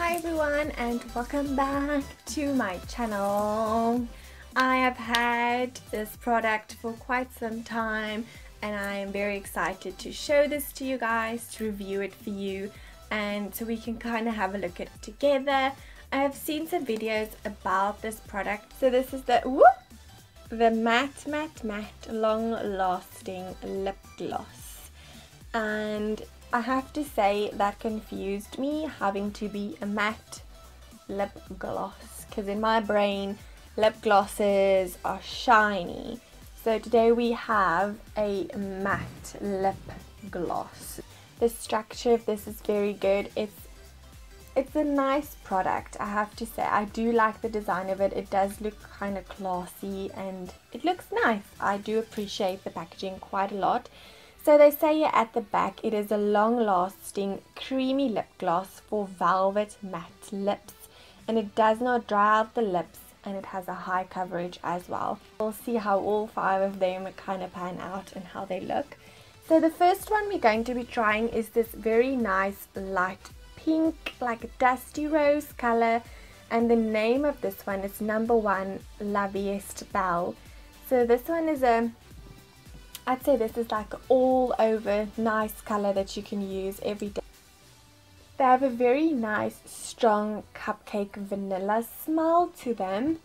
Hi everyone and welcome back to my channel. I have had this product for quite some time and I am very excited to show this to you guys, to review it for you, and so we can kind of have a look at it together. I have seen some videos about this product. So this is the matte long lasting lip gloss, and I have to say that confused me, having to be a matte lip gloss, because in my brain lip glosses are shiny. So today we have a matte lip gloss. The structure of this is very good. It's a nice product, I have to say. I do like the design of it. It does look kind of classy and it looks nice. I do appreciate the packaging quite a lot. So they say here at the back, it is a long-lasting creamy lip gloss for velvet matte lips, and it does not dry out the lips, and it has a high coverage as well. We'll see how all five of them kind of pan out and how they look. So the first one we're going to be trying is this very nice light pink, like a dusty rose color, and the name of this one is #1 La Vie Est Belle. So this one is I'd say this is like all over nice color that you can use every day. They have a very nice strong cupcake vanilla smell to them.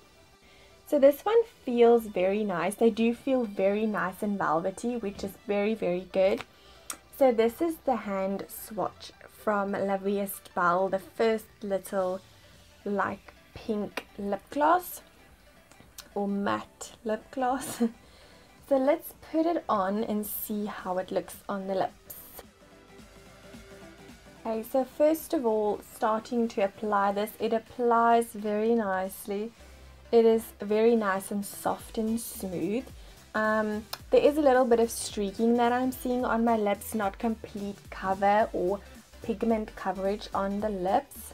So this one feels very nice. They do feel very nice and velvety, which is very, very good. So this is the hand swatch from La Vie Est Belle, the first little like pink lip gloss or matte lip gloss. So let's put it on and see how it looks on the lips. Okay, so first of all, starting to apply this, it applies very nicely. It is very nice and soft and smooth. There is a little bit of streaking that I'm seeing on my lips, not complete cover or pigment coverage on the lips.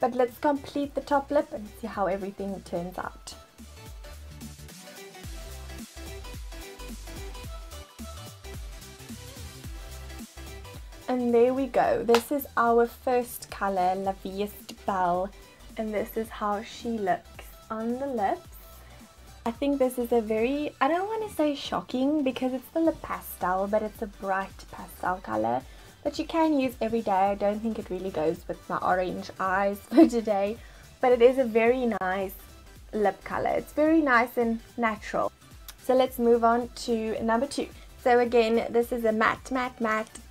But let's complete the top lip and see how everything turns out. And there we go. This is our first color, La Vie Est Belle, and this is how she looks on the lips. I think this is a very, I don't want to say shocking because it's still a pastel, but it's a bright pastel color that you can use every day. I don't think it really goes with my orange eyes for today, but it is a very nice lip color. It's very nice and natural. So let's move on to number 2. So again, this is a matte,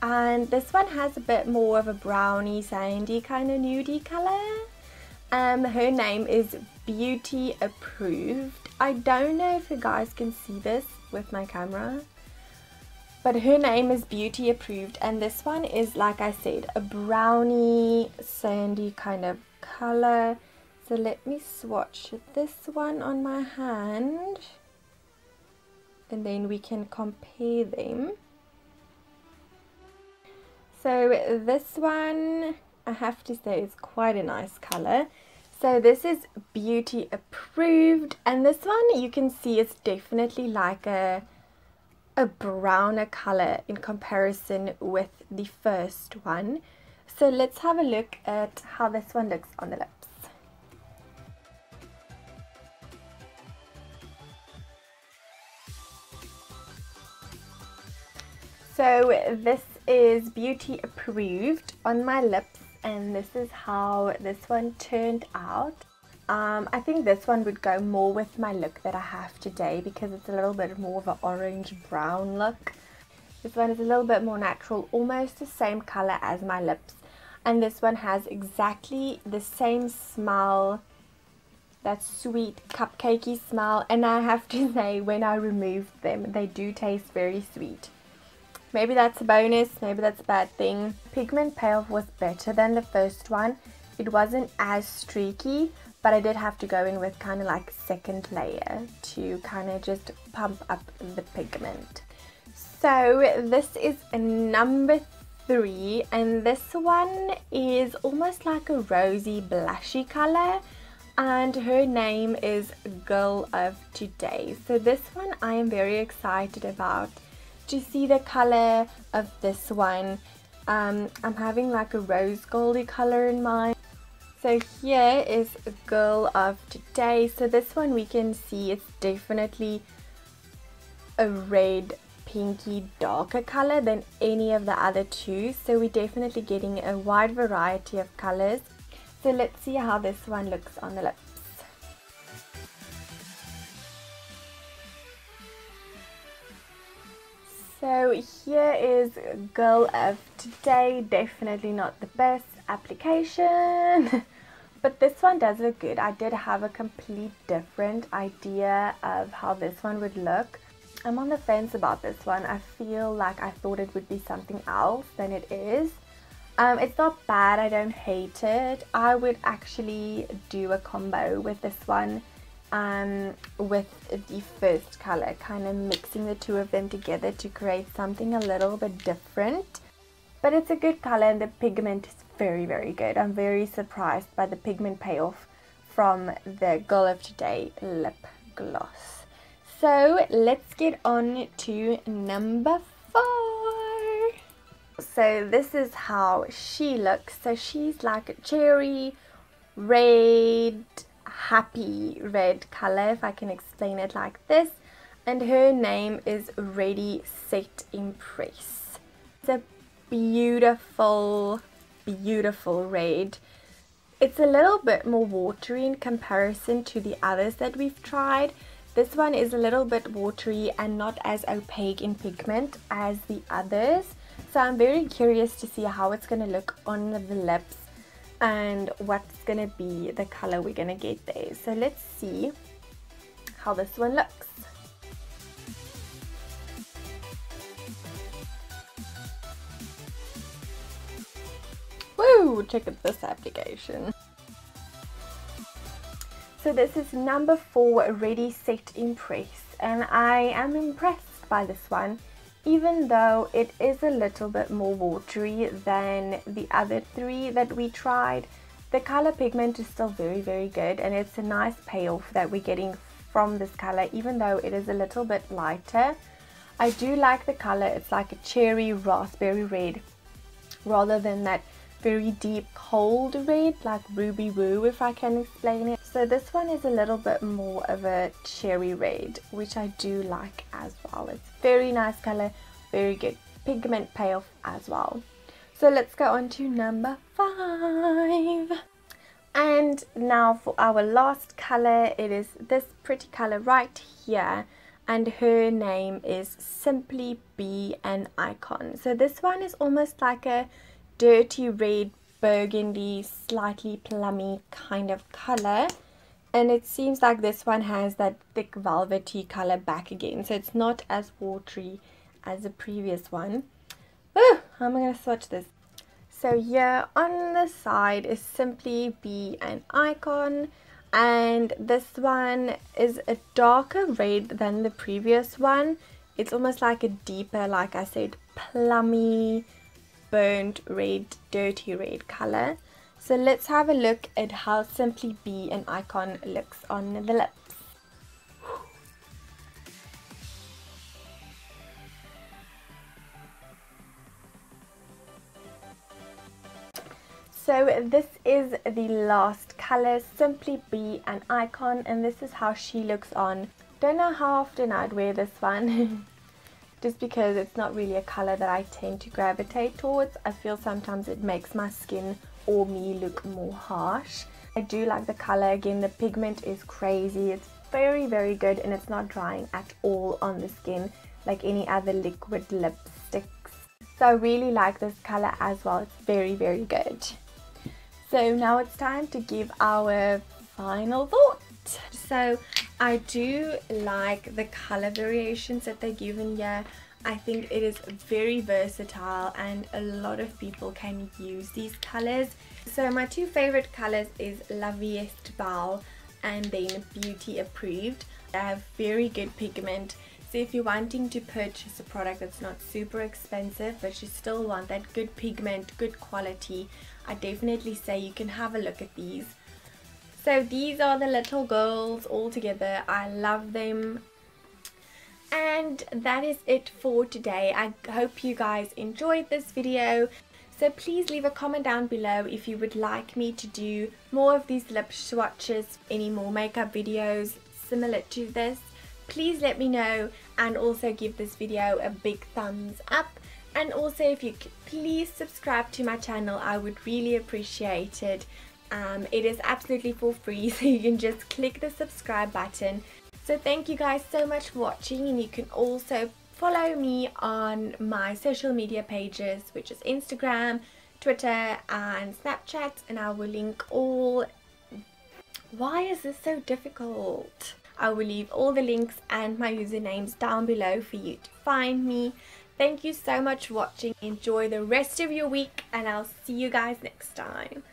and this one has a bit more of a browny, sandy kind of nudie color. Her name is Beauty Approved. I don't know if you guys can see this with my camera, but her name is Beauty Approved, and this one is, like I said, a browny, sandy kind of color. So let me swatch this one on my hand, and then we can compare them. So this one, I have to say, is quite a nice color. So this is Beauty Approved, and this one you can see is definitely like a browner color in comparison with the first one. So let's have a look at how this one looks on the lips. So this is Beauty Approved on my lips, and this is how this one turned out. I think this one would go more with my look that I have today because it's a little bit more of an orange brown look. This one is a little bit more natural, almost the same color as my lips. And this one has exactly the same smell, that sweet cupcakey smell. And I have to say, when I removed them, they do taste very sweet. Maybe that's a bonus, maybe that's a bad thing. Pigment payoff was better than the first one. It wasn't as streaky, but I did have to go in with kind of like second layer to kind of just pump up the pigment. So this is number 3, and this one is almost like a rosy blushy color, and her name is Girl of Today. So this one I am very excited about. To see the color of this one, I'm having like a rose goldy color in mind. So here is Girl of Today. So this one we can see it's definitely a red pinky darker color than any of the other two, so we're definitely getting a wide variety of colors. So let's see how this one looks on the lips. So here is Girl of Today, definitely not the best application but this one does look good. I did have a complete different idea of how this one would look. I'm on the fence about this one. I feel like I thought it would be something else than it is. It's not bad, I don't hate it. I would actually do a combo with this one with the first color, kind of mixing the two of them together to create something a little bit different. But it's a good color and the pigment is very good. I'm very surprised by the pigment payoff from the Girl of Today lip gloss. So let's get on to number 4. So this is how she looks. So she's like a cherry red, happy red color, if I can explain it like this. And her name is Ready, Set, Impress. It's a beautiful red. It's a little bit more watery in comparison to the others that we've tried. This one is a little bit watery and not as opaque in pigment as the others. So I'm very curious to see how it's going to look on the lips and what's going to be the color we're going to get there. So let's see how this one looks. Woo! Check out this application. So this is number 4, Ready, Set, Impress, and I am impressed by this one, even though it is a little bit more watery than the other 3 that we tried. The color pigment is still very good, and it's a nice payoff that we're getting from this color, even though it is a little bit lighter. I do like the color. It's like a cherry raspberry red rather than that very deep cold red like ruby woo, if I can explain it. So this one is a little bit more of a cherry red, which I do like as well. It's very nice color, very good pigment payoff as well. So let's go on to number 5. And now for our last color, it is this pretty color right here, and her name is Simply Be an Icon. So this one is almost like a dirty red, burgundy, slightly plummy kind of color, and it seems like this one has that thick velvety color back again, so it's not as watery as the previous one. Ooh, how am I gonna swatch this? So here on the side is Simply Be an Icon, and this one is a darker red than the previous one. It's almost like a deeper, like I said, plummy, burnt red, dirty red color. So let's have a look at how Simply Be an Icon looks on the lips. So this is the last color, Simply Be an Icon, and this is how she looks on. Don't know how often I'd wear this one. Just because it's not really a color that I tend to gravitate towards. I feel sometimes it makes my skin or me look more harsh. I do like the color. Again, the pigment is crazy. It's very good, and it's not drying at all on the skin like any other liquid lipsticks. So I really like this color as well. It's very good. So now it's time to give our final thought. So I do like the color variations that they're given here. I think it is very versatile and a lot of people can use these colors. So my 2 favorite colors is La Vie Est Belle and then Beauty Approved. They have very good pigment. So if you're wanting to purchase a product that's not super expensive but you still want that good pigment, good quality, I definitely say you can have a look at these. So these are the little girls all together. I love them. And that is it for today. I hope you guys enjoyed this video. So please leave a comment down below if you would like me to do more of these lip swatches, any more makeup videos similar to this. Please let me know, and also give this video a big thumbs up. And also, if you could please subscribe to my channel, I would really appreciate it. It is absolutely for free, so you can just click the subscribe button. So thank you guys so much for watching, and you can also follow me on my social media pages, which is Instagram, Twitter and Snapchat, and I will link all... Why is this so difficult? I will leave all the links and my usernames down below for you to find me. Thank you so much for watching. Enjoy the rest of your week, and I'll see you guys next time.